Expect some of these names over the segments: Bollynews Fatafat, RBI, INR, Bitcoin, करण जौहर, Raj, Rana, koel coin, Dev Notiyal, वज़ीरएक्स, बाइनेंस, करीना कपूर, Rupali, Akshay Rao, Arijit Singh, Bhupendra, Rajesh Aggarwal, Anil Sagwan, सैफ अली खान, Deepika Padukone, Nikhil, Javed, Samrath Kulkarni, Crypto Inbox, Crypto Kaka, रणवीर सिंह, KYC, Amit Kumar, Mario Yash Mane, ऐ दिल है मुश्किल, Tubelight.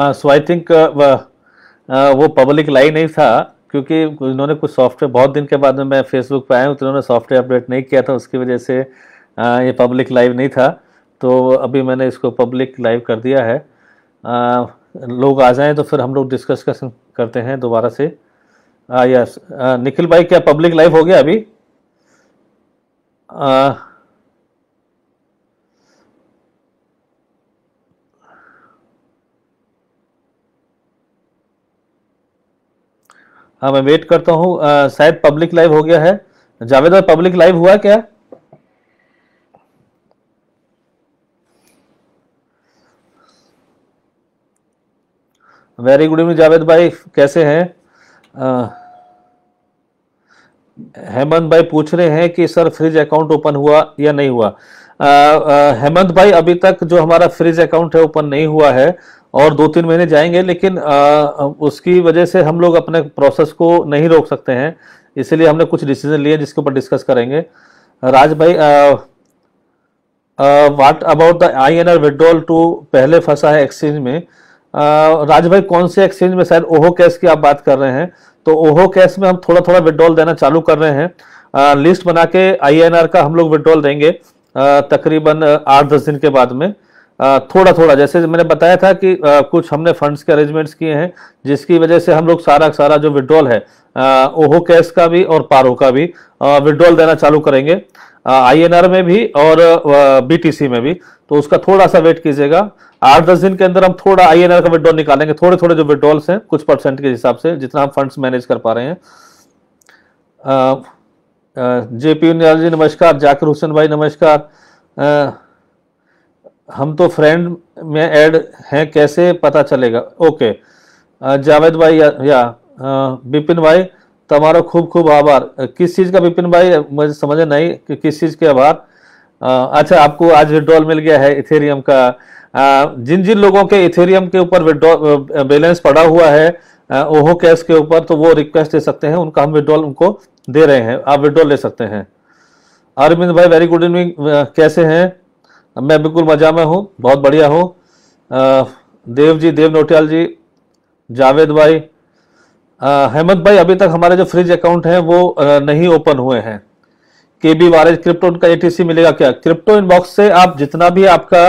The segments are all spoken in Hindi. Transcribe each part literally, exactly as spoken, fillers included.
सो आई थिंक वो पब्लिक लाइव नहीं था क्योंकि इन्होंने कुछ सॉफ्टवेयर, बहुत दिन के बाद में मैं फेसबुक पे आया हूँ तो इन्होंने सॉफ्टवेयर अपडेट नहीं किया था, उसकी वजह से आ, ये पब्लिक लाइव नहीं था। तो अभी मैंने इसको पब्लिक लाइव कर दिया है, आ, लोग आ जाएं तो फिर हम लोग डिस्कस करते हैं दोबारा से। आ, यस आ, निखिल भाई क्या पब्लिक लाइव हो गया अभी? आ, हाँ मैं वेट करता हूँ, शायद पब्लिक लाइव हो गया है। जावेद भाई पब्लिक लाइव हुआ क्या? वेरी गुड इवनिंग जावेद भाई, कैसे हैं? हेमंत भाई पूछ रहे हैं कि सर फ्रीज अकाउंट ओपन हुआ या नहीं हुआ। हेमंत भाई अभी तक जो हमारा फ्रीज अकाउंट है ओपन नहीं हुआ है और दो तीन महीने जाएंगे, लेकिन आ, उसकी वजह से हम लोग अपने प्रोसेस को नहीं रोक सकते हैं, इसलिए हमने कुछ डिसीजन लिए जिसके ऊपर डिस्कस करेंगे। राज भाई what about the I N R withdrawal to पहले फंसा है एक्सचेंज में। आ, राज भाई कौन से एक्सचेंज में? शायद ओहो कैश की आप बात कर रहे हैं, तो ओहो कैश में हम थोड़ा थोड़ा विड्रॉल देना चालू कर रहे हैं। आ, लिस्ट बना के आई एन आर का हम लोग विड्रॉल देंगे आ, तकरीबन आठ दस दिन के बाद में, थोड़ा थोड़ा। जैसे मैंने बताया था कि आ, कुछ हमने फंड्स के अरेंजमेंट्स किए हैं जिसकी वजह से हम लोग सारा सारा जो विड्रॉल है आ, ओहो कैश का भी और पारो का भी विड्रॉल देना चालू करेंगे, आईएनआर में भी और बीटीसी में भी। तो उसका थोड़ा सा वेट कीजिएगा, आठ दस दिन के अंदर हम थोड़ा आईएनआर का विड्रॉल निकालेंगे, थोड़े थोड़े जो विड्रॉल्स हैं कुछ परसेंट के हिसाब से, जितना हम फंड्स मैनेज कर पा रहे हैं। जेपी उनियाल जी नमस्कार, जाकिर हुसैन भाई नमस्कार। आ, हम तो फ्रेंड में ऐड हैं, कैसे पता चलेगा? ओके जावेद भाई या, या बिपिन भाई तुम्हारा खूब खूब आभार। किस चीज़ का बिपिन भाई? मुझे समझ नहीं कि किस चीज़ के आभार। अच्छा आपको आज विड्रॉल मिल गया है इथेरियम का। आ, जिन जिन लोगों के इथेरियम के ऊपर विड्रॉल बैलेंस पड़ा हुआ है ओहो कैश के ऊपर, तो वो रिक्वेस्ट दे सकते हैं, उनका हम विड्रॉल उनको दे रहे हैं, आप विड्रॉल ले सकते हैं। अरविंद भाई वेरी गुड इवनिंग, कैसे हैं? मैं बिल्कुल मजा में हूँ, बहुत बढ़िया हूँ। देव जी, देव नोटियाल जी, जावेद भाई, हेमंत भाई अभी तक हमारे जो फ्रीज अकाउंट हैं वो आ, नहीं ओपन हुए हैं। के बी वारेज क्रिप्टो का एटीसी मिलेगा क्या? क्रिप्टो इनबॉक्स से आप जितना भी आपका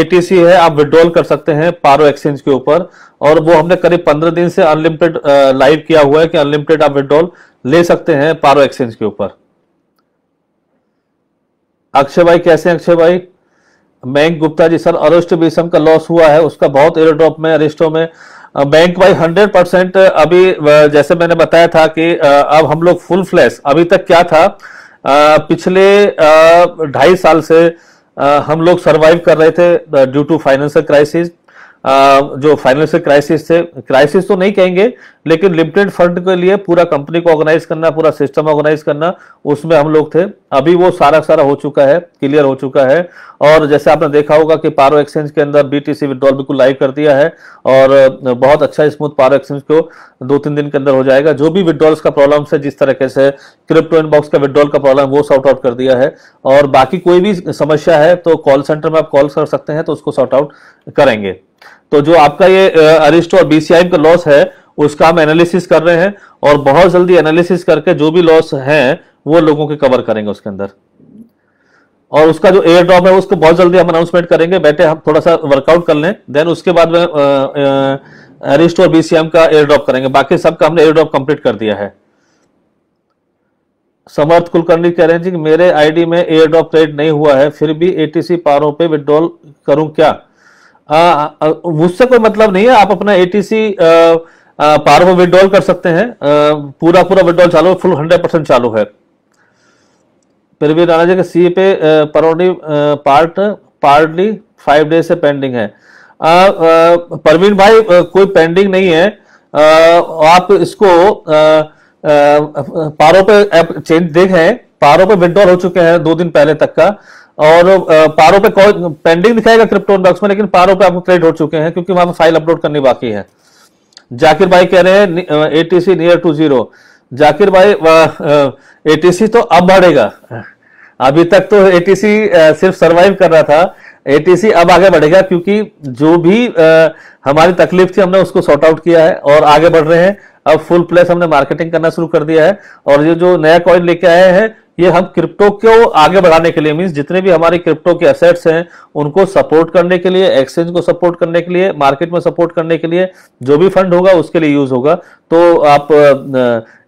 एटीसी है आप विड्रॉल कर सकते हैं पारो एक्सचेंज के ऊपर, और वो हमने करीब पंद्रह दिन से अनलिमिटेड लाइव किया हुआ है कि अनलिमिटेड आप विड्रॉल ले सकते हैं पारो एक्सचेंज के ऊपर। अक्षय भाई कैसे हैं? अक्षय भाई बैंक Gupta ji sir Aristo BCM का लॉस हुआ है, उसका बहुत एयरड्रॉप में अरिस्टो में बैंक भाई हंड्रेड परसेंट। अभी जैसे मैंने बताया था कि अब हम लोग फुल फ्लैश, अभी तक क्या था पिछले ढाई साल से हम लोग सरवाइव कर रहे थे ड्यू टू फाइनेंशियल क्राइसिस। जो फाइनेंशियल क्राइसिस थे, क्राइसिस तो नहीं कहेंगे लेकिन लिमिटेड फंड के लिए पूरा कंपनी को ऑर्गेनाइज करना, पूरा सिस्टम ऑर्गेनाइज करना, उसमें हम लोग थे। अभी वो सारा सारा हो चुका है, क्लियर हो चुका है। और जैसे आपने देखा होगा कि पारो एक्सचेंज के अंदर बीटीसी विड्रॉल बिल्कुल लाइव कर दिया है और बहुत अच्छा स्मूथ पारो एक्सचेंज को दो तीन दिन के अंदर हो जाएगा। जो भी विड्रॉल्स का प्रॉब्लम है, जिस तरीके से क्रिप्टो इनबॉक्स का विड्रॉल का प्रॉब्लम, वो सॉर्ट आउट कर दिया है। और बाकी कोई भी समस्या है तो कॉल सेंटर में आप कॉल कर सकते हैं, तो उसको सॉर्ट आउट करेंगे। तो जो आपका ये अरिस्टो और बीसीआईएम का लॉस है उसका हम एनालिसिस कर रहे हैं और बहुत जल्दी एनालिसिस करके जो भी लॉस हैं वो लोगों के कवर करेंगे उसके अंदर, और उसका जो एयर ड्रॉप है उसको बहुत जल्दी हम अनाउंसमेंट करेंगे। बैठे हम थोड़ा सा वर्कआउट कर लें, देन उसके बाद में अरिस्टो और बीसीआईएम का एयर ड्रॉप करेंगे, बाकी सबका हमने एयर ड्रॉप कंप्लीट कर दिया है। समर्थ कुलकर्णी कह रहे हैं जी कि मेरे आईडी में एयर ड्रॉप क्रेडिट नहीं हुआ है, फिर भी एटीसी पारो पे विड्रॉल करूं क्या? मुझसे कोई मतलब नहीं है, आप अपना एटीसी पारो में विड्रॉल कर सकते हैं, आ, पूरा पूरा विड्रॉल चालू है, फुल हंड्रेड परसेंट चालू है। परवीन राणा जी के सी पे परोडी पार्ट पार्टली फाइव डे से पेंडिंग है। परवीन भाई आ, कोई पेंडिंग नहीं है, आ, आप इसको आ, आ, पारो पे आप चेंज देखें, पारो पे विड्रॉल हो चुके हैं दो दिन पहले तक का, और पारो पे पेंडिंग दिखाएगा क्रिप्टो इनबॉक्स में, लेकिन पारो पे आपको क्रेडिट हो चुके हैं क्योंकि वहां पे फाइल अपलोड करनी बाकी है। जाकिर भाई कह रहे हैं ATC near to zero. Zakir भाई एटीसी तो अब बढ़ेगा, अभी तक तो एटीसी सिर्फ सरवाइव कर रहा था, एटीसी अब आगे बढ़ेगा क्योंकि जो भी आ, हमारी तकलीफ थी हमने उसको सॉर्ट आउट किया है और आगे बढ़ रहे हैं। अब फुल प्लेस हमने मार्केटिंग करना शुरू कर दिया है और ये जो नया कॉइन लेके आए हैं ये हम क्रिप्टो को आगे बढ़ाने के लिए, मीन्स जितने भी हमारे क्रिप्टो के एसेट्स हैं उनको सपोर्ट करने के लिए, एक्सचेंज को सपोर्ट करने के लिए, मार्केट में सपोर्ट करने के लिए जो भी फंड होगा उसके लिए यूज होगा। तो आप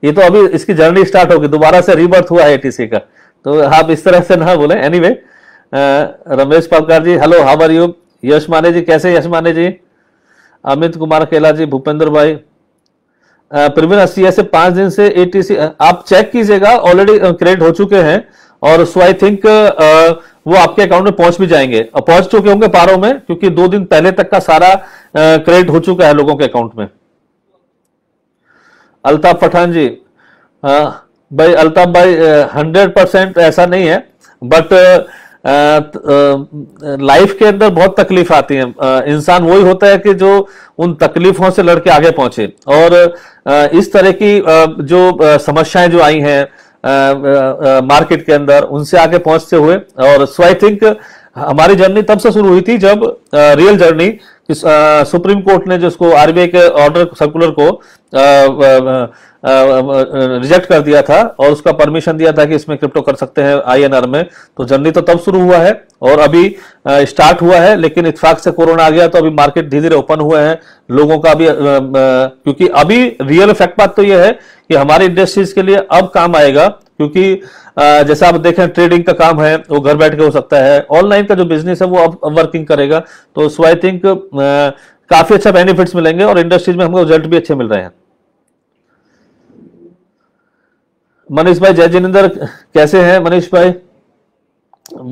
ये तो अभी इसकी जर्नी स्टार्ट होगी, दोबारा से रीबर्थ हुआ है एटीसी का, तो आप इस तरह से ना बोले। एनीवे रमेश पवकार ji hello, how are you. Yash Mane ji कैसे, यश माने जी। अमित कुमार केला जी, भूपेंद्र भाई, प्रवीण अस्सी से पांच दिन से एटीसी आप चेक कीजिएगा, ऑलरेडी क्रेडिट हो चुके हैं और सो आई थिंक वो आपके अकाउंट में पहुंच भी जाएंगे, पहुंच चुके होंगे पारो में, क्योंकि दो दिन पहले तक का सारा क्रेडिट हो चुका है लोगों के अकाउंट में। अल्ताफ पठान जी, भाई अल्ताफ भाई हंड्रेड परसेंट ऐसा नहीं है बट लाइफ के अंदर बहुत तकलीफ आती है, इंसान वही होता है कि जो उन तकलीफों से लड़के आगे पहुंचे और आ, इस तरह की आ, जो समस्याएं जो आई हैं मार्केट के अंदर उनसे आगे पहुंचते हुए। और सो आई थिंक हमारी जर्नी तब से शुरू हुई थी जब आ, रियल जर्नी इस, आ, सुप्रीम कोर्ट ने जिसको आरबीआई के ऑर्डर सर्कुलर को आ, आ, रिजेक्ट कर दिया था और उसका परमिशन दिया था कि इसमें क्रिप्टो कर सकते हैं आईएनआर में। तो जर्नी तो तब शुरू हुआ है और अभी स्टार्ट हुआ है, लेकिन इत्तेफाक से कोरोना आ गया तो अभी मार्केट धीरे धीरे ओपन हुए हैं लोगों का भी, क्योंकि अभी रियल फैक्ट बात तो यह है कि हमारी इंडस्ट्रीज के लिए अब काम आएगा, क्योंकि जैसा आप देखें ट्रेडिंग का काम है वो घर बैठ के हो सकता है, ऑनलाइन का जो बिजनेस है वो अब वर्किंग करेगा। तो सो आई थिंक काफी अच्छा बेनिफिट्स मिलेंगे और इंडस्ट्रीज में हमको रिजल्ट भी अच्छे मिल रहे हैं। मनीष भाई जय जिनेंद्र कैसे हैं मनीष भाई।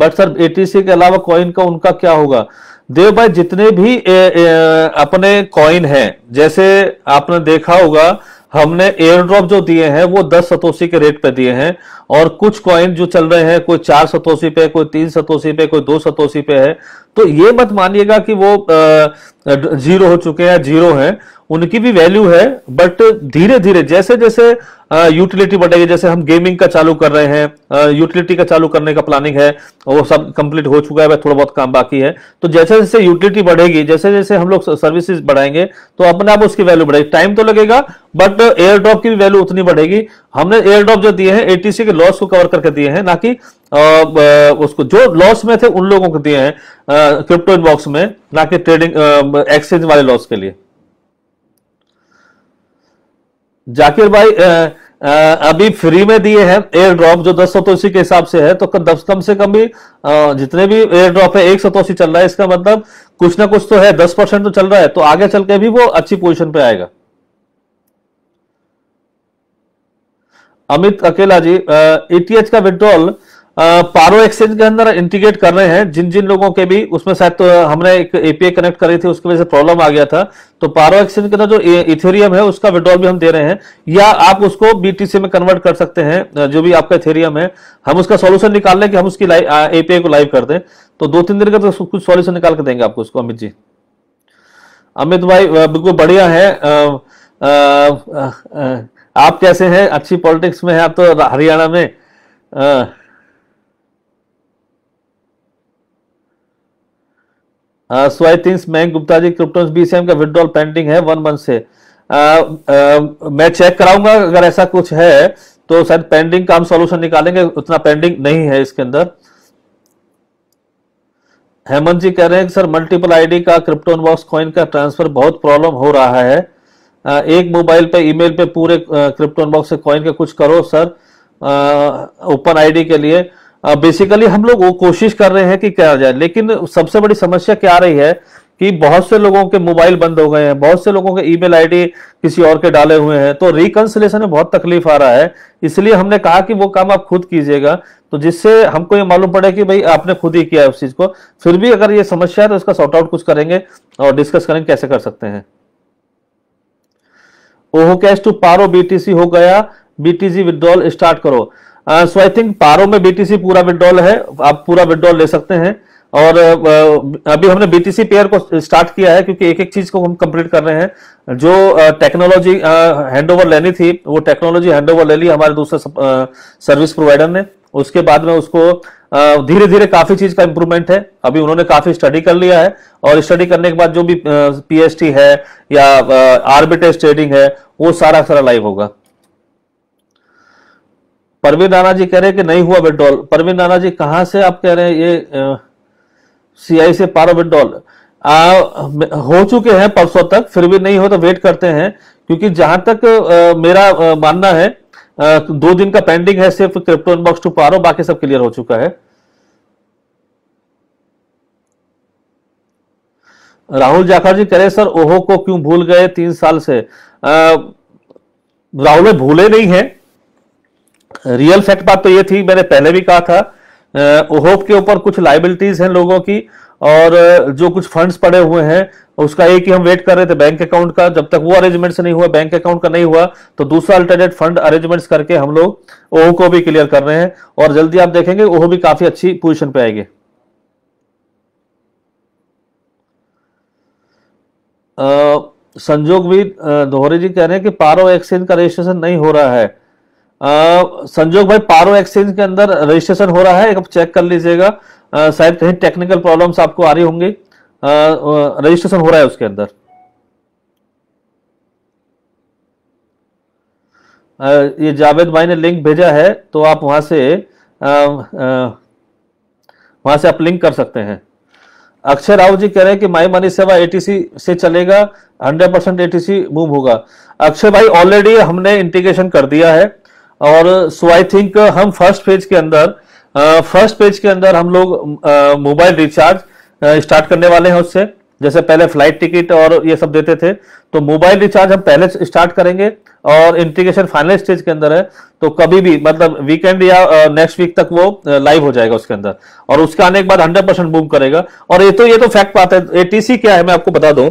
बट सर एटीसी के अलावा कॉइन का उनका क्या होगा। देव भाई जितने भी ए, ए, अपने कॉइन हैं, जैसे आपने देखा होगा हमने एयर ड्रॉप जो दिए हैं वो दस सतोसी के रेट पे दिए हैं और कुछ कॉइन जो चल रहे हैं कोई चार सतोसी पे, कोई तीन सतोसी पे, कोई दो सतोसी पे है। तो ये मत मानिएगा कि वो जीरो हो चुके हैं, जीरो हैं, उनकी भी वैल्यू है। बट धीरे धीरे जैसे जैसे यूटिलिटी बढ़ेगी, जैसे हम गेमिंग का चालू कर रहे हैं, यूटिलिटी का चालू करने का प्लानिंग है, वो सब कंप्लीट हो चुका है, थोड़ा बहुत काम बाकी है। तो जैसे जैसे यूटिलिटी बढ़ेगी, जैसे जैसे हम लोग सर्विसेज बढ़ाएंगे तो अपने आप उसकी वैल्यू बढ़ेगी। टाइम तो लगेगा बट एयर ड्रॉप की भी वैल्यू उतनी बढ़ेगी। हमने एयर ड्रॉप जो दिए हैं एटीसी के लॉस को कवर करके दिए हैं, ना कि उसको जो लॉस में थे उन लोगों को दिए हैं क्रिप्टो इनबॉक्स में, ना कि ट्रेडिंग एक्सचेंज वाले लॉस के लिए। जाकिर भाई अभी फ्री में दिए हैं एयर ड्रॉप जो दस सतोसी के हिसाब से है, तो कम से कम भी जितने भी एयर ड्रॉप है एक सतोसी चल रहा है, इसका मतलब कुछ ना कुछ तो है, दस परसेंट तो चल रहा है, तो आगे चल के भी वो अच्छी पोजीशन पे आएगा। अमित अकेला जी एटीएच का विड्रॉल पारो एक्सचेंज के अंदर इंटीग्रेट कर रहे हैं, जिन जिन लोगों के भी उसमें शायद तो हमने एक एपीआई कनेक्ट करी थी उसकी वजह से प्रॉब्लम आ गया था। तो पारो एक्सचेंज के अंदर जो इथेरियम है उसका विड्रॉल भी हम दे रहे हैं, या आप उसको बीटीसी में कन्वर्ट कर सकते हैं जो भी आपका इथेरियम है। हम उसका सोल्यूशन निकाल लें कि हम उसकी एपीआई को लाइव कर दें, तो दो तीन दिन का तो कुछ सोल्यूशन निकाल के देंगे आपको उसको। अमित जी, अमित भाई बिल्कुल बढ़िया है। आप कैसे हैं, अच्छी पॉलिटिक्स में है आप तो हरियाणा में। सो आई थिंक मैं गुप्ता जी क्रिप्टो बीसीएम का विड्रॉल पेंडिंग है वन मंथ से, uh, uh, मैं चेक कराऊंगा अगर ऐसा कुछ है तो शायद पेंडिंग का हम सोल्यूशन निकालेंगे, उतना पेंडिंग नहीं है इसके अंदर। हेमंत जी कह रहे हैं कि सर मल्टीपल आईडी का क्रिप्टो इनबॉक्स कॉइन का ट्रांसफर बहुत प्रॉब्लम हो रहा है, uh, एक मोबाइल पे ईमेल पे पूरे क्रिप्टो इनबॉक्स से कॉइन का कुछ करो सर ओपन uh, आईडी के लिए। बेसिकली uh, हम लोग वो कोशिश कर रहे हैं कि क्या जाए, लेकिन सबसे बड़ी समस्या क्या आ रही है कि बहुत से लोगों के मोबाइल बंद हो गए हैं, बहुत से लोगों के ईमेल आईडी किसी और के डाले हुए हैं, तो रिकंसिलेशन में बहुत तकलीफ आ रहा है। इसलिए हमने कहा कि वो काम आप खुद कीजिएगा, तो जिससे हमको ये मालूम पड़े कि भाई आपने खुद ही किया है उस चीज को। फिर भी अगर ये समस्या है तो इसका सॉर्ट आउट कुछ करेंगे और डिस्कस करेंगे कैसे कर सकते हैं। ओहो कैश टू पारो बीटीसी हो गया, बीटीसी विद्रॉल स्टार्ट करो। सो आई थिंक पारो में बीटीसी पूरा विड्रॉल है, आप पूरा विड्रॉल ले सकते हैं। और uh, अभी हमने बीटीसी पेयर को स्टार्ट किया है क्योंकि एक एक चीज को हम कंप्लीट कर रहे हैं। जो टेक्नोलॉजी हैंडओवर लेनी थी वो टेक्नोलॉजी हैंडओवर ले ली हमारे दूसरे सर्विस प्रोवाइडर ने, उसके बाद में उसको धीरे धीरे काफी चीज का इंप्रूवमेंट है। अभी उन्होंने काफी स्टडी कर लिया है और स्टडी करने के बाद जो भी पीएसटी है या आर्बिट्रेज ट्रेडिंग है वो सारा सारा लाइव होगा। परवीन नाना जी कह रहे हैं कि नहीं हुआ विड्रॉल। परवीन नाना जी कहां से आप कह रहे हैं ये सीआई से पारो विड्रॉल हो चुके हैं परसों तक, फिर भी नहीं हो तो वेट करते हैं, क्योंकि जहां तक आ, मेरा आ, मानना है आ, दो दिन का पेंडिंग है सिर्फ क्रिप्टो इनबॉक्स टू पारो, बाकी सब क्लियर हो चुका है। राहुल जाखड़ जी कह रहे सर ओहो को क्यों भूल गए तीन साल से। राहुल भूले नहीं है, रियल फैक्ट बात तो ये थी, मैंने पहले भी कहा था ओहोप के ऊपर कुछ लाइबिलिटीज हैं लोगों की और जो कुछ फंड्स पड़े हुए हैं उसका एक ही हम वेट कर रहे थे बैंक अकाउंट का, जब तक वो अरेंजमेंट्स नहीं हुआ, बैंक अकाउंट का नहीं हुआ तो दूसरा अल्टरनेट फंड अरेंजमेंट्स करके हम लोग ओहो को भी क्लियर कर रहे हैं और जल्दी आप देखेंगे ओहो भी काफी अच्छी पोजिशन पे आएगी। संजोग भी दोहरे जी कह रहे हैं कि पारो एक्सचेंज का रजिस्ट्रेशन नहीं हो रहा है। Uh, संजोग भाई पारो एक्सचेंज के अंदर रजिस्ट्रेशन हो रहा है, एक आप चेक कर लीजिएगा, uh, शायद कहीं टेक्निकल प्रॉब्लम्स आपको आ रही होंगी, uh, रजिस्ट्रेशन हो रहा है उसके अंदर। uh, ये जावेद भाई ने लिंक भेजा है तो आप वहां से uh, uh, वहां से आप लिंक कर सकते हैं। अक्षय राव जी कह रहे हैं कि माई मनी सेवा एटीसी से चलेगा, हंड्रेड परसेंट एटीसी मूव होगा। अक्षय भाई ऑलरेडी हमने इंटीग्रेशन कर दिया है और सो आई थिंक हम फर्स्ट पेज के अंदर फर्स्ट पेज के अंदर हम लोग मोबाइल रिचार्ज स्टार्ट करने वाले हैं उससे। जैसे पहले फ्लाइट टिकट और ये सब देते थे तो मोबाइल रिचार्ज हम पहले स्टार्ट करेंगे और इंटीग्रेशन फाइनल स्टेज के अंदर है, तो कभी भी मतलब वीकेंड या नेक्स्ट वीक तक वो लाइव हो जाएगा उसके अंदर और उसके आने के बाद हंड्रेड परसेंट बूम करेगा। और ये तो ये तो फैक्ट बात है। एटीसी क्या है मैं आपको बता दूं,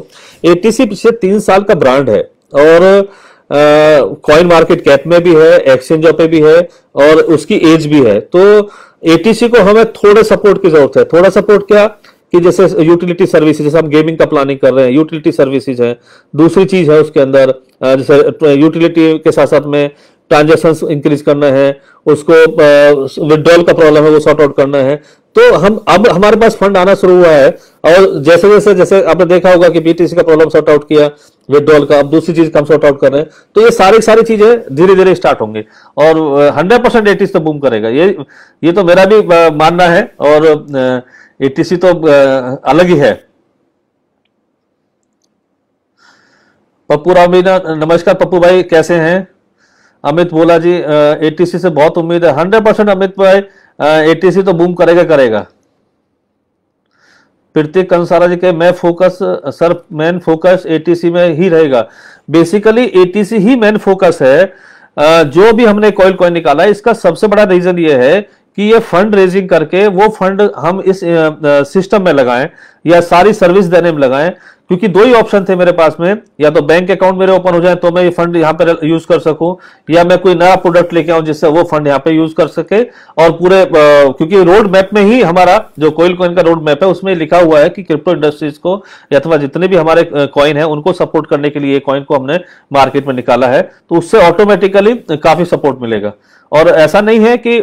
एटीसी पिछले तीन साल का ब्रांड है और कॉइन मार्केट कैप में भी है, एक्सचेंजों पे भी है और उसकी एज भी है। तो एटीसी को हमें थोड़े सपोर्ट की जरूरत है। थोड़ा सपोर्ट क्या कि जैसे यूटिलिटी सर्विसेज, जैसे हम गेमिंग का प्लानिंग कर रहे हैं, यूटिलिटी सर्विसेज है, दूसरी चीज है उसके अंदर जैसे यूटिलिटी के साथ साथ में ट्रांजेक्शंस इंक्रीज करना है, उसको विड्रॉल का प्रॉब्लम है वो सॉर्ट आउट करना है। तो हम अब हमारे पास फंड आना शुरू हुआ है और जैसे जैसे जैसे आपने देखा होगा कि बीटीसी का प्रॉब्लम सॉर्ट आउट किया, विड्रॉल का, अब दूसरी चीज कम सॉर्ट आउट कर रहे हैं, तो ये सारी सारी चीजें धीरे धीरे स्टार्ट होंगे और हंड्रेड परसेंट एटीसी तो बूम करेगा। ये ये तो मेरा भी मानना है और एटीसी तो अलग ही है। पप्पू राम मीणा नमस्कार पप्पू भाई कैसे हैं। अमित बोला जी एटीसी से बहुत उम्मीद है, हंड्रेड परसेंट अमित भाई एटीसी तो बूम करेगा करेगा। प्रतीक कंसारा जी के मैं focus sir main focus ATC में ही रहेगा। बेसिकली एटीसी ही मेन फोकस है। आ, जो भी हमने कोयल कॉइन निकाला इसका सबसे बड़ा रीजन ये है कि ये फंड रेजिंग करके वो फंड हम इस सिस्टम में लगाएं या सारी सर्विस देने में लगाएं, क्योंकि दो ही ऑप्शन थे मेरे पास में, या तो बैंक अकाउंट मेरे ओपन हो जाए तो मैं ये फंड यहाँ पर यूज कर सकूं या मैं कोई नया प्रोडक्ट लेके आऊं जिससे वो फंड यहाँ पे यूज कर सके। और पूरे क्योंकि रोड मैप में ही हमारा जो कोयल कॉइन का रोड मैप है उसमें लिखा हुआ है कि क्रिप्टो इंडस्ट्रीज को अथवा जितने भी हमारे कॉइन है उनको सपोर्ट करने के लिए कॉइन को हमने मार्केट में निकाला है, तो उससे ऑटोमेटिकली काफी सपोर्ट मिलेगा। और ऐसा नहीं है कि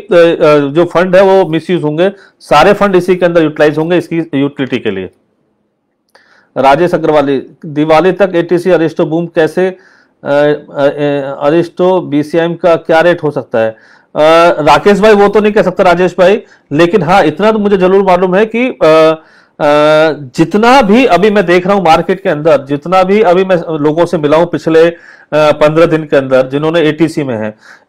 जो फंड है वो मिसयूज होंगे, सारे फंड इसी के अंदर यूटिलाइज होंगे इसकी यूटिलिटी के लिए। राजेश अग्रवाली दिवाली तक एटीसी अरिस्टो बूम कैसे, अरिस्टो बीसीआईएम का क्या रेट हो सकता है। आ, राकेश भाई वो तो नहीं कह सकता राजेश भाई, लेकिन हाँ इतना तो मुझे जरूर मालूम है कि आ, आ, जितना भी अभी मैं देख रहा हूं मार्केट के अंदर, जितना भी अभी मैं लोगों से मिला हूं पिछले पंद्रह दिन के अंदर जिन्होंने एटीसी में है,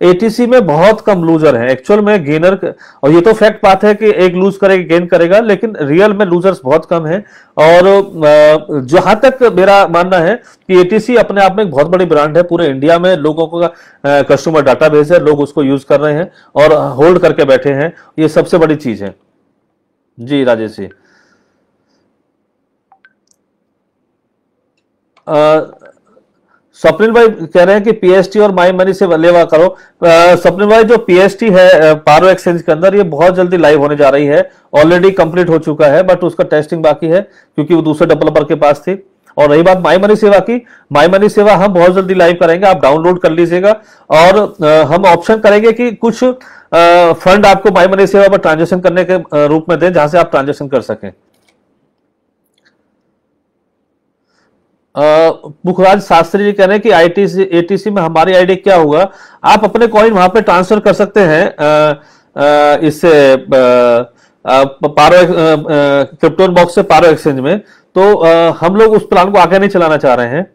एटीसी में बहुत कम लूजर हैं एक्चुअल में, गेनर। और ये तो फैक्ट बात है कि एक लूज करेगा गेन करेगा, लेकिन रियल में लूजर्स बहुत कम हैं। और जहां तक मेरा मानना है कि एटीसी अपने आप में एक बहुत बड़ी ब्रांड है, पूरे इंडिया में लोगों का कस्टमर डाटाबेस है, लोग उसको यूज कर रहे हैं और होल्ड करके बैठे हैं, ये सबसे बड़ी चीज है। जी राजेश जी। स्वप्निल भाई कह रहे हैं कि पीएसटी और माई मनी से लेवा करो। स्वप्निल भाई जो पीएसटी है पारो एक्सचेंज के अंदर ये बहुत जल्दी लाइव होने जा रही है, ऑलरेडी कंप्लीट हो चुका है बट उसका टेस्टिंग बाकी है क्योंकि वो दूसरे डेवलपर के पास थी। और रही बात माई मनी सेवा की, माई मनी सेवा हम बहुत जल्दी लाइव करेंगे, आप डाउनलोड कर लीजिएगा और हम ऑप्शन करेंगे कि कुछ फंड आपको माई मनी सेवा पर ट्रांजेक्शन करने के रूप में दें, जहां से आप ट्रांजेक्शन कर सकें। मुखराज शास्त्री जी कह रहे हैं कि आईटीसी एटीसी में हमारी आईडी क्या होगा, आप अपने कॉइन वहां पे ट्रांसफर कर सकते हैं इससे पारो क्रिप्टो इनबॉक्स से पारो एक्सचेंज में। तो आ, हम लोग उस प्लान को आगे नहीं चलाना चाह रहे हैं।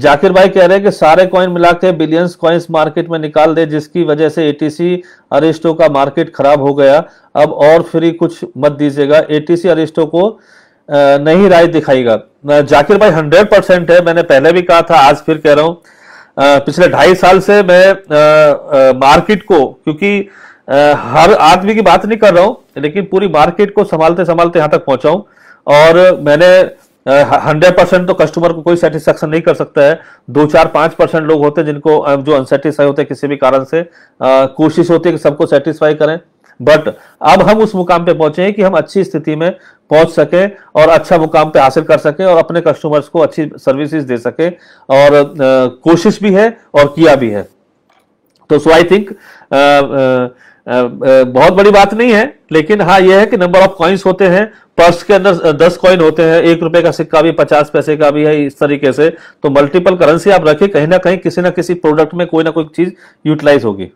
जाकिर भाई कह रहे हैं कि सारे कॉइन मिला के बिलियंस कॉइन्स मार्केट में निकाल दे, जिसकी वजह से एटीसी अरिस्टो का मार्केट खराब हो गया, अब और फ्री कुछ मत दीजिएगा, एटीसी अरिस्टो को नहीं राय दिखाएगा। जाकिर भाई हंड्रेड परसेंट है, मैंने पहले भी कहा था, आज फिर कह रहा हूं, पिछले ढाई साल से मैं आ, आ, मार्केट को, क्योंकि आ, हर आदमी की बात नहीं कर रहा हूं, लेकिन पूरी मार्केट को संभालते संभालते यहां तक पहुंचा हूं, और मैंने हंड्रेड परसेंट तो कस्टमर को कोई सेटिस्फेक्शन नहीं कर सकता है, दो चार पांच परसेंट लोग होते हैं जिनको जो अनसेटिस्फाई होते हैं किसी भी कारण से, आ, कोशिश होती है कि सबको सेटिस्फाई करें, बट अब हम उस मुकाम पे पहुंचे हैं कि हम अच्छी स्थिति में पहुंच सके और अच्छा मुकाम पे हासिल कर सके और अपने कस्टमर्स को अच्छी सर्विसेज दे सके, और आ, कोशिश भी है और किया भी है। तो सो आई थिंक बहुत बड़ी बात नहीं है, लेकिन हाँ यह है कि नंबर ऑफ कॉइन्स होते हैं, पर्स के अंदर दस कॉइन होते हैं, एक रुपए का सिक्का भी, पचास पैसे का भी है, इस तरीके से। तो मल्टीपल करेंसी आप रखें, कहीं ना कहीं किसी ना किसी प्रोडक्ट में कोई ना कोई चीज यूटिलाइज होगी।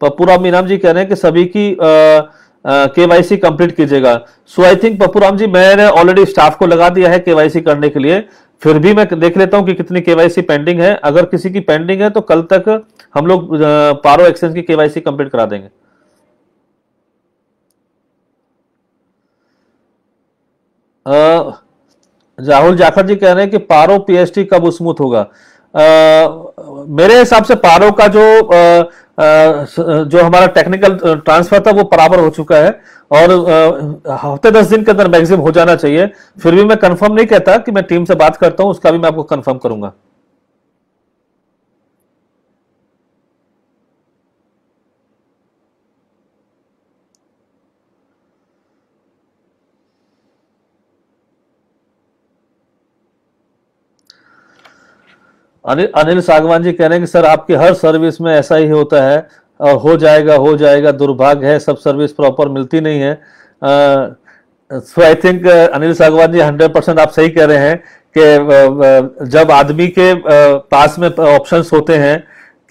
पप्पू राम मीना जी कह रहे हैं कि सभी की केवाईसी कंप्लीट कीजिएगा। So I think Pappu Ram ji, मैंने ऑलरेडी स्टाफ को लगा दिया है केवाईसी करने के लिए, फिर भी मैं देख लेता हूं कि कितनी केवाईसी पेंडिंग है, अगर किसी की पेंडिंग है तो कल तक हम लोग पारो एक्सचेंज की केवाईसी कंप्लीट करा देंगे। राहुल जाखड़ जी कह रहे हैं कि पारो पीएसटी कब स्मूथ होगा। आ, मेरे हिसाब से पारो का जो आ, आ, जो हमारा टेक्निकल ट्रांसफर था वो बराबर हो चुका है, और हफ्ते दस दिन के अंदर मैक्सिमम हो जाना चाहिए। फिर भी मैं कंफर्म नहीं कहता, कि मैं टीम से बात करता हूं, उसका भी मैं आपको कंफर्म करूंगा। अनिल अनिल सागवान जी कह रहे हैं कि सर आपके हर सर्विस में ऐसा ही होता है, और हो जाएगा हो जाएगा दुर्भाग्य है, सब सर्विस प्रॉपर मिलती नहीं है। सो आई थिंक अनिल सागवान जी हंड्रेड परसेंट आप सही कह रहे हैं कि uh, जब आदमी के uh, पास में ऑप्शंस होते हैं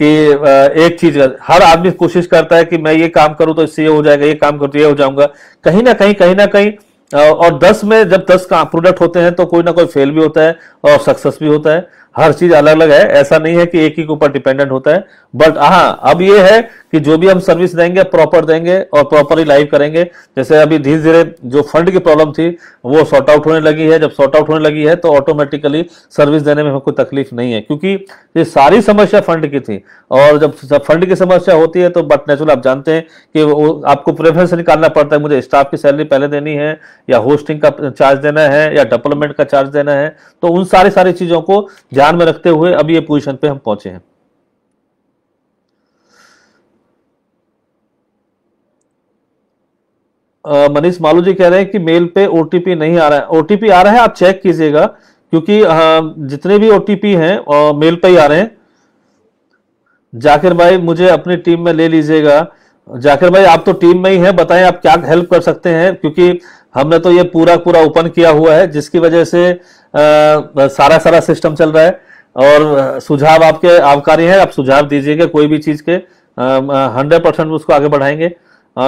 कि uh, एक चीज, हर आदमी कोशिश करता है कि मैं ये काम करूं तो इससे ये हो जाएगा, ये काम करूं तो ये हो जाऊंगा, कहीं ना कहीं कहीं ना कहीं और दस में जब दस का प्रोडक्ट होते हैं तो कोई ना कोई फेल भी होता है और सक्सेस भी होता है। हर चीज अलग अलग है, ऐसा नहीं है कि एक ही के ऊपर डिपेंडेंट होता है। बट हाँ, अब ये है कि जो भी हम सर्विस देंगे प्रॉपर देंगे और प्रॉपर ही लाइव करेंगे। जैसे अभी धीरे धीरे जो फंड की प्रॉब्लम थी वो सॉर्ट आउट होने लगी है, जब सॉर्ट आउट होने लगी है तो ऑटोमेटिकली सर्विस देने में हमें कोई तकलीफ नहीं है, क्योंकि ये सारी समस्या फंड की थी। और जब फंड की समस्या होती है तो बट नेचुरल आप जानते हैं कि वो आपको प्रेफरेंस निकालना पड़ता है, मुझे स्टाफ की सैलरी पहले देनी है या होस्टिंग का चार्ज देना है या डेवलपमेंट का चार्ज देना है, तो उन सारी सारी चीजों को ध्यान में रखते हुए अभी ये पोजीशन पे हम पहुंचे हैं। मनीष मालू जी कह रहे हैं कि मेल पे ओटीपी नहीं आ रहा है। ओटीपी आ रहा है, आप चेक कीजिएगा, क्योंकि जितने भी ओटीपी हैं और मेल पे ही आ रहे हैं। जाकिर भाई मुझे अपनी टीम में ले लीजिएगा। जाकिर भाई आप तो टीम में ही हैं, बताएं आप क्या हेल्प कर सकते हैं, क्योंकि हमने तो ये पूरा पूरा ओपन किया हुआ है, जिसकी वजह से आ, सारा सारा सिस्टम चल रहा है। और सुझाव आपके आबकारी हैं, आप सुझाव दीजिएगा कोई भी चीज के, हंड्रेड परसेंट उसको आगे बढ़ाएंगे।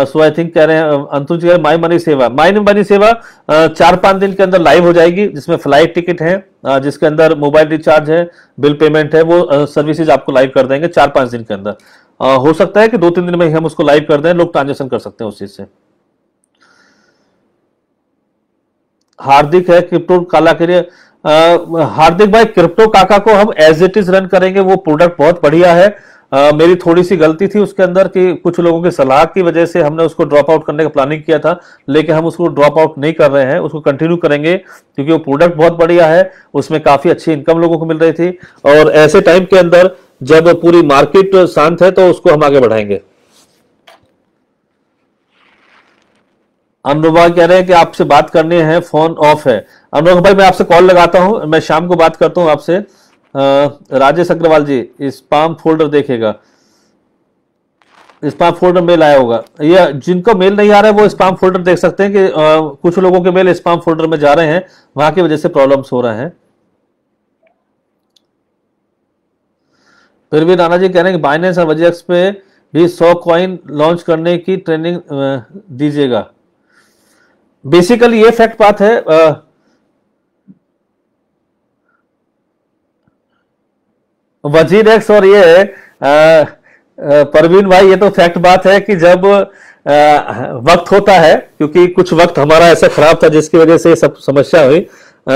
सो आई थिंक कह रहे हैं अंतुज जी, माई मनी सेवा माई मनी सेवा आ, चार पांच दिन के अंदर लाइव हो जाएगी, जिसमें फ्लाइट टिकट है, आ, जिसके अंदर मोबाइल रिचार्ज है, बिल पेमेंट है, वो सर्विसेज आपको लाइव कर देंगे चार पांच दिन के अंदर। आ, हो सकता है कि दो तीन दिन में ही हम उसको लाइव कर दें, लोग ट्रांजेक्शन कर सकते हैं उस चीज से। हार्दिक है क्रिप्टो काला के लिए। हार्दिक भाई, क्रिप्टो काका को हम एज इट इज रन करेंगे, वो प्रोडक्ट बहुत बढ़िया है। Uh, मेरी थोड़ी सी गलती थी उसके अंदर कि कुछ लोगों की सलाह की वजह से हमने उसको ड्रॉप आउट करने का प्लानिंग किया था, लेकिन हम उसको ड्रॉप आउट नहीं कर रहे हैं, उसको कंटिन्यू करेंगे, क्योंकि वो प्रोडक्ट बहुत बढ़िया है, उसमें काफी अच्छी इनकम लोगों को मिल रही थी, और ऐसे टाइम के अंदर जब पूरी मार्केट शांत है तो उसको हम आगे बढ़ाएंगे। अनुराभा कह रहे हैं कि आपसे बात करने हैं, फोन ऑफ है। अनुराभा भाई मैं आपसे कॉल लगाता हूं, मैं शाम को बात करता हूं आपसे। राजेश अग्रवाल जी स्पैम फोल्डर देखेगा, स्पैम फोल्डर मेल आया होगा। ये जिनको मेल नहीं आ रहा है वो स्पैम फोल्डर देख सकते हैं कि आ, कुछ लोगों के मेल स्पैम फोल्डर में जा रहे हैं, वहां की वजह से प्रॉब्लम्स हो रहे हैं। फिर भी नाना जी कह रहे हैं कि बाइनेंस और वज़ीरएक्स पे भी सौ कॉइन लॉन्च करने की ट्रेनिंग दीजिएगा। बेसिकली ये फैक्ट बात है, आ, वज़ीरएक्स और ये आ, परवीन भाई ये तो फैक्ट बात है कि जब आ, वक्त होता है, क्योंकि कुछ वक्त हमारा ऐसा खराब था जिसकी वजह से सब समस्या हुई, आ,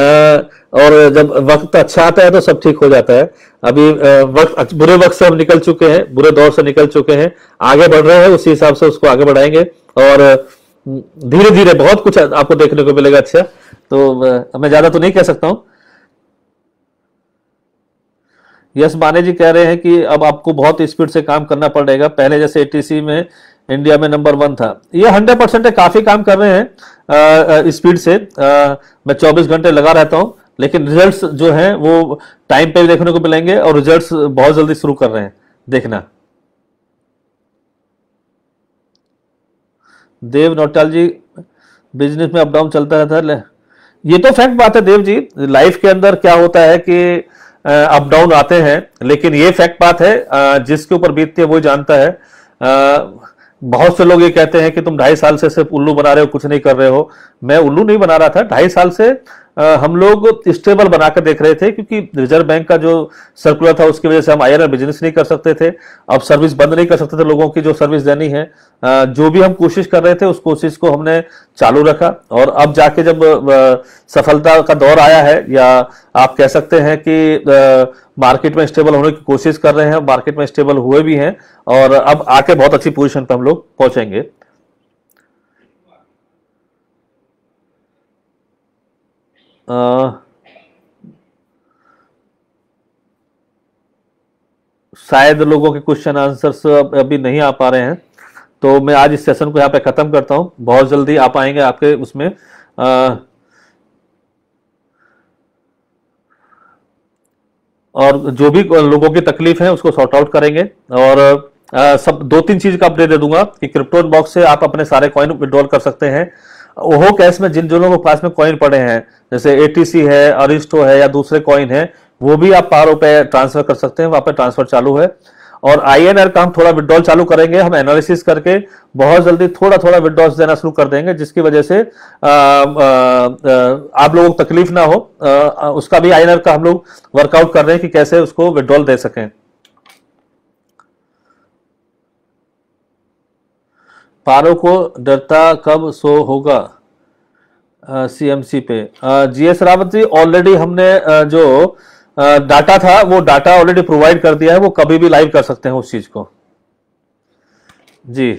और जब वक्त अच्छा आता है तो सब ठीक हो जाता है। अभी आ, वक्त बुरे वक्त से हम निकल चुके हैं, बुरे दौर से निकल चुके हैं, आगे बढ़ रहे हैं, उसी हिसाब से उसको आगे बढ़ाएंगे और धीरे धीरे बहुत कुछ आपको देखने को मिलेगा। अच्छा तो आ, मैं ज्यादा तो नहीं कह सकता हूँ। यस माने जी कह रहे हैं कि अब आपको बहुत स्पीड से काम करना पड़ेगा, पहले जैसे एटीसी में इंडिया में नंबर वन था। ये हंड्रेड परसेंट काफी काम कर रहे हैं स्पीड से, आ, मैं चौबीस घंटे लगा रहता हूं, लेकिन रिजल्ट्स जो हैं वो टाइम पे देखने को मिलेंगे और रिजल्ट्स बहुत जल्दी शुरू कर रहे हैं देखना। देव नौटाल जी बिजनेस में अपडाउन चलता रहता है, ये तो फैक्ट बात है देव जी, लाइफ के अंदर क्या होता है कि अप डाउन आते हैं, लेकिन ये फैक्ट बात है जिसके ऊपर बीतती है वो जानता है। बहुत से लोग ये कहते हैं कि तुम ढाई साल से सिर्फ उल्लू बना रहे हो, कुछ नहीं कर रहे हो। मैं उल्लू नहीं बना रहा था, ढाई साल से हम लोग स्टेबल बनाकर देख रहे थे, क्योंकि रिजर्व बैंक का जो सर्कुलर था उसकी वजह से हम आई एन आर बिजनेस नहीं कर सकते थे, अब सर्विस बंद नहीं कर सकते थे, लोगों की जो सर्विस देनी है, जो भी हम कोशिश कर रहे थे उस कोशिश को हमने चालू रखा। और अब जाके जब सफलता का दौर आया है, या आप कह सकते हैं कि मार्केट में स्टेबल होने की कोशिश कर रहे हैं, मार्केट में स्टेबल हुए भी हैं और अब आके बहुत अच्छी पोजिशन पर हम लोग पहुंचेंगे। शायद लोगों के क्वेश्चन आंसर्स अभी नहीं आ पा रहे हैं, तो मैं आज इस सेशन को यहाँ पे खत्म करता हूँ। बहुत जल्दी आ पाएंगे आपके उसमें। आ, और जो भी लोगों की तकलीफ है उसको सॉर्ट आउट करेंगे, और आ, सब दो तीन चीज का अपडेट दे दूंगा कि क्रिप्टो इनबॉक्स से आप अपने सारे कॉइन विड्रॉल कर सकते हैं। ओहो कैश में जिन जो लोगों के पास में कॉइन पड़े हैं, जैसे एटीसी है, अरिस्टो है, या दूसरे कॉइन है, वो भी आप पारो पे ट्रांसफर कर सकते हैं, वहां पे ट्रांसफर चालू है। और आईएनआर का हम थोड़ा विड्रॉल चालू करेंगे, हम एनालिसिस करके बहुत जल्दी थोड़ा थोड़ा विड्रॉल्स देना शुरू कर देंगे, जिसकी वजह से आ, आ, आ, आप लोगों को तकलीफ ना हो। आ, उसका भी आईएनआर का हम लोग वर्कआउट कर रहे हैं कि कैसे उसको विड्रॉल दे सकें। पारो को डरता कब सो होगा सीएमसी पे? जीएस रावत जी ऑलरेडी हमने आ, जो आ, डाटा था वो डाटा ऑलरेडी प्रोवाइड कर दिया है, वो कभी भी लाइव कर सकते हैं उस चीज को जी।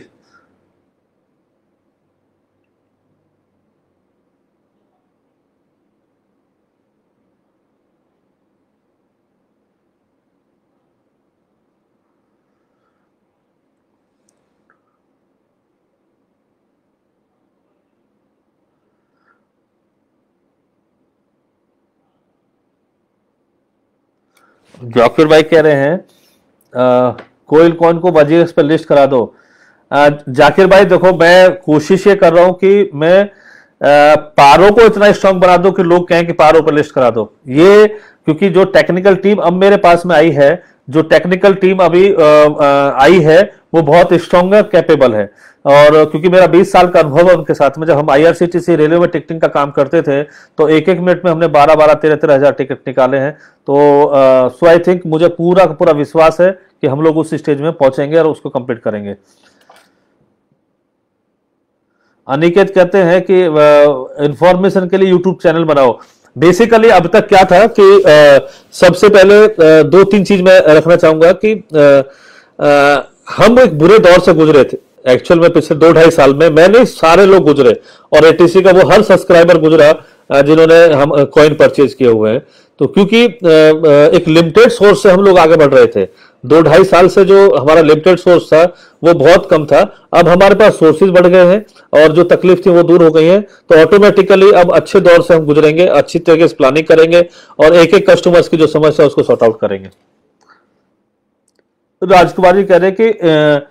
जाकिर भाई कह रहे हैं कोयल कॉइन को वज़ीरएक्स पर लिस्ट करा दो। आ, जाकिर भाई देखो मैं कोशिश ये कर रहा हूं कि मैं आ, पारो को इतना स्ट्रांग बना दूं कि लोग कहें कि पारो पर लिस्ट करा दो। ये क्योंकि जो टेक्निकल टीम अब मेरे पास में आई है, जो टेक्निकल टीम अभी आ, आ, आई है वो बहुत स्ट्रांग कैपेबल है, और क्योंकि मेरा बीस साल का अनुभव है उनके साथ में। जब हम आईआरसीटीसी रेलवे में टिकटिंग का काम करते थे तो एक एक मिनट में हमने बारह बारह तेरह तेरह हजार टिकट निकाले हैं, तो सो आई थिंक मुझे पूरा पूरा विश्वास है कि हम लोग उस स्टेज में पहुंचेंगे और उसको कंप्लीट करेंगे। अनिकेत कहते हैं कि इंफॉर्मेशन के लिए यूट्यूब चैनल बनाओ। बेसिकली अब तक क्या था कि आ, सबसे पहले आ, दो तीन चीज मैं रखना चाहूंगा कि आ, आ, हम एक बुरे दौर से गुजरे थे एक्चुअल में पिछले दो ढाई साल में, मैंने सारे लोग गुजरे, और एटीसी का वो हर सब्सक्राइबर गुजरा जिन्होंने हम कॉइन परचेज किए हुए हैं। तो क्योंकि एक लिमिटेड सोर्स से हम लोग आगे बढ़ रहे थे, दो ढाई साल से जो हमारा लिमिटेड सोर्स था वो बहुत कम था, अब हमारे पास सोर्सेज बढ़ गए हैं और जो तकलीफ थी वो दूर हो गई है। तो ऑटोमेटिकली अब अच्छे दौर से हम गुजरेंगे, अच्छी तरीके से प्लानिंग करेंगे और एक एक कस्टमर्स की जो समस्या उसको सॉर्ट आउट करेंगे। राजकुमार जी कह रहे हैं कि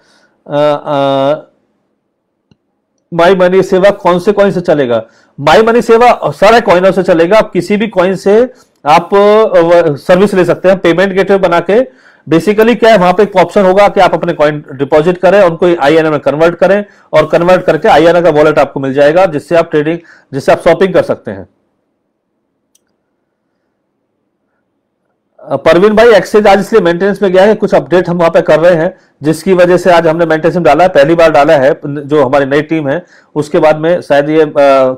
माई मनी सेवा कौन से कॉइन से चलेगा। माई मनी सेवा सारे कॉइनों से चलेगा, आप किसी भी कॉइन से आप सर्विस ले सकते हैं, पेमेंट गेटवे बना के। बेसिकली क्या है, वहां पे एक ऑप्शन होगा कि आप अपने कॉइन डिपॉजिट करें, उनको आईएनआर में कन्वर्ट करें और कन्वर्ट करके आईएनआर का वॉलेट आपको मिल जाएगा, जिससे आप ट्रेडिंग जिससे आप शॉपिंग कर सकते हैं। परवीन भाई एक्सचेंज आज इसलिए मेंटेनेंस में गया है, कुछ अपडेट हम वहां पे कर रहे हैं जिसकी वजह से आज हमने मेंटेनेंस में डाला है, पहली बार डाला है। जो हमारी नई टीम है उसके बाद में शायद ये आ,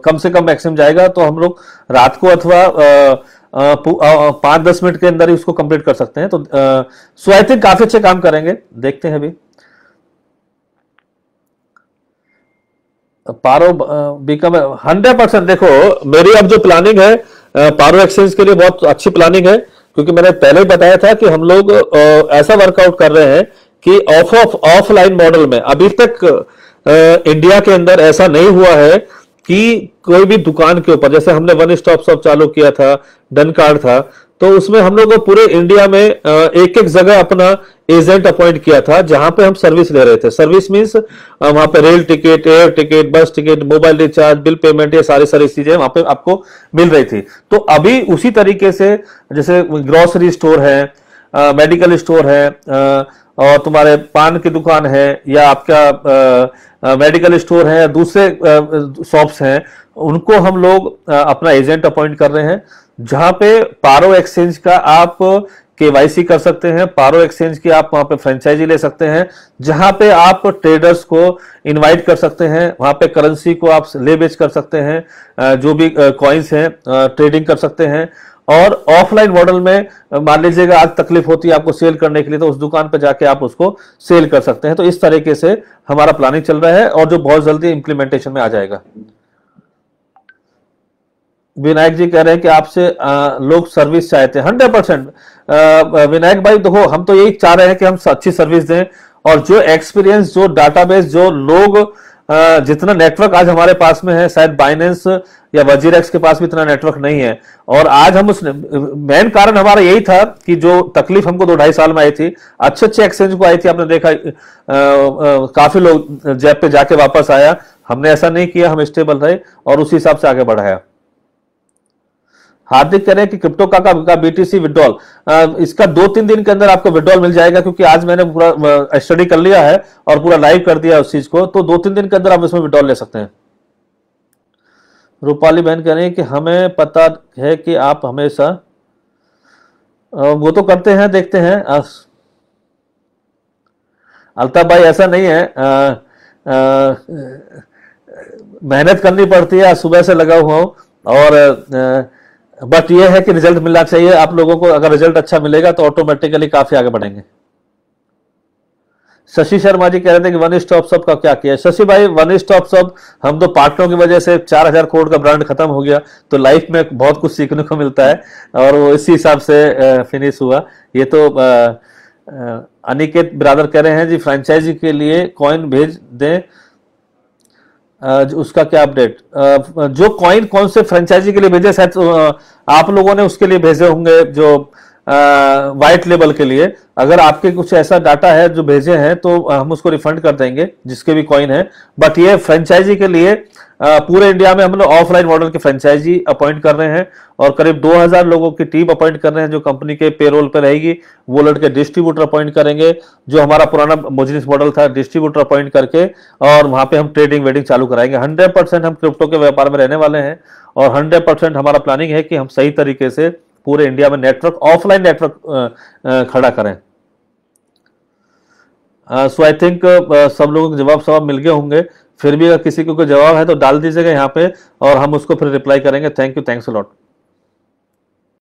कम से कम एक्सचेंज जाएगा, तो हम लोग रात को अथवा पांच दस मिनट के अंदर ही उसको कंप्लीट कर सकते हैं। तो सो आई थिंक काफी अच्छे काम करेंगे, देखते हैं अभी। पारो बिकम हंड्रेड परसेंट देखो मेरी अब जो प्लानिंग है पारो एक्सचेंज के लिए बहुत अच्छी प्लानिंग है, क्योंकि मैंने पहले ही बताया था कि हम लोग ऐसा वर्कआउट कर रहे हैं कि ऑफ ऑफ ऑफलाइन मॉडल में अभी तक इंडिया के अंदर ऐसा नहीं हुआ है कि कोई भी दुकान के ऊपर, जैसे हमने वन स्टॉप शॉप चालू किया था, डन कार्ड था, तो उसमें हम लोग पूरे इंडिया में एक एक जगह अपना एजेंट अपॉइंट किया था जहां पे हम सर्विस ले रहे थे। सर्विस मीन्स वहां पे rail ticket, air ticket, bus ticket, mobile recharge, bill payment, ये सारी सारी चीजें वहां पे आपको मिल रही थी। तो अभी उसी तरीके से जैसे ग्रोसरी स्टोर है, मेडिकल स्टोर है आ, और तुम्हारे पान की दुकान है या आपका मेडिकल स्टोर है, दूसरे शॉप्स हैं, उनको हम लोग आ, अपना एजेंट अपॉइंट कर रहे हैं, जहां पे पारो एक्सचेंज का आप केवाईसी कर सकते हैं, पारो एक्सचेंज की आप वहां पे फ्रेंचाइजी ले सकते हैं, जहां पे आप ट्रेडर्स को इनवाइट कर सकते हैं, वहां पे करेंसी को आप ले बेच कर सकते हैं, जो भी कॉइन्स हैं ट्रेडिंग कर सकते हैं। और ऑफलाइन मॉडल में मान लीजिएगा आज तकलीफ होती है आपको सेल करने के लिए, तो उस दुकान पर जाके आप उसको सेल कर सकते हैं। तो इस तरीके से हमारा प्लानिंग चल रहा है और जो बहुत जल्दी इंप्लीमेंटेशन में आ जाएगा। विनायक जी कह रहे हैं कि आपसे लोग सर्विस चाहते हैं हंड्रेड परसेंट। विनायक भाई देखो हम तो यही चाह रहे हैं कि हम अच्छी सर्विस दें, और जो एक्सपीरियंस, जो डाटाबेस, जो लोग आ, जितना नेटवर्क आज हमारे पास में है, शायद बाइनेंस या वजीरएक्स के पास भी इतना नेटवर्क नहीं है। और आज हम उसने मेन कारण हमारा यही था कि जो तकलीफ हमको दो ढाई साल में आई थी, अच्छे अच्छे एक्सचेंज को आई थी, आपने देखा आ, आ, काफी लोग जैप पे जाके वापस आया, हमने ऐसा नहीं किया, हम स्टेबल रहे और उसी हिसाब से आगे बढ़ाया। हार्दिक कह रहे हैं कि क्रिप्टो काका का बीटीसी विड्रॉल, इसका दो तीन दिन के अंदर आपको विड्रॉल मिल जाएगा, क्योंकि आज मैंने पूरा स्टडी कर लिया है और पूरा लाइव कर दिया उस चीज को, तो दो तीन दिन के अंदर आप इसमें विड्रॉल ले सकते हैं। रूपाली बहन कह रहे हैं कि हमें पता है कि आप हमेशा वो तो करते हैं, देखते हैं। अल्ताफ भाई ऐसा नहीं है, आ, आ, मेहनत करनी पड़ती है, सुबह से लगा हुआ हूं और आ, बट ये है कि रिजल्ट मिलना चाहिए आप लोगों को, अगर रिजल्ट अच्छा मिलेगा तो ऑटोमेटिकली काफी आगे बढ़ेंगे। शशि शर्मा जी कह रहे थे कि वन स्टॉप शॉप का क्या किया। शशि भाई वन स्टॉप शॉप हम दो पार्टनरों की वजह से चार हजार करोड़ का ब्रांड खत्म हो गया, तो लाइफ में बहुत कुछ सीखने को मिलता है और वो इसी हिसाब से फिनिश हुआ। ये तो अनिकेत ब्रादर कह रहे हैं जी फ्रेंचाइजी के लिए कॉइन भेज दें, उसका क्या अपडेट। जो कॉइन कौन से फ्रेंचाइजी के लिए भेजे, शायद आप लोगों ने उसके लिए भेजे होंगे जो वाइट लेबल के लिए, अगर आपके कुछ ऐसा डाटा है जो भेजे हैं तो हम उसको रिफंड कर देंगे जिसके भी कॉइन है। बट ये फ्रेंचाइजी के लिए पूरे इंडिया में हम लोग ऑफलाइन मॉडल के फ्रेंचाइजी अपॉइंट कर रहे हैं और करीब दो हज़ार लोगों की टीम अपॉइंट कर रहे हैं जो कंपनी के पेरोल पर रहेगी, वो लड़के डिस्ट्रीब्यूटर अपॉइंट करेंगे। जो हमारा पुराना बिजनेस मॉडल था डिस्ट्रीब्यूटर अपॉइंट करके, और वहां पे हम ट्रेडिंग वेडिंग चालू कराएंगे। हंड्रेड परसेंट हम क्रिप्टो के व्यापार में रहने वाले हैं और हंड्रेड परसेंट हमारा प्लानिंग है कि हम सही तरीके से पूरे इंडिया में नेटवर्क, ऑफलाइन नेटवर्क खड़ा करें। सो आई थिंक सब लोगों के जवाब सवाब मिल गए होंगे, फिर भी अगर किसी को कोई जवाब है तो डाल दीजिएगा यहाँ पे और हम उसको फिर रिप्लाई करेंगे। Thank you, thanks a lot.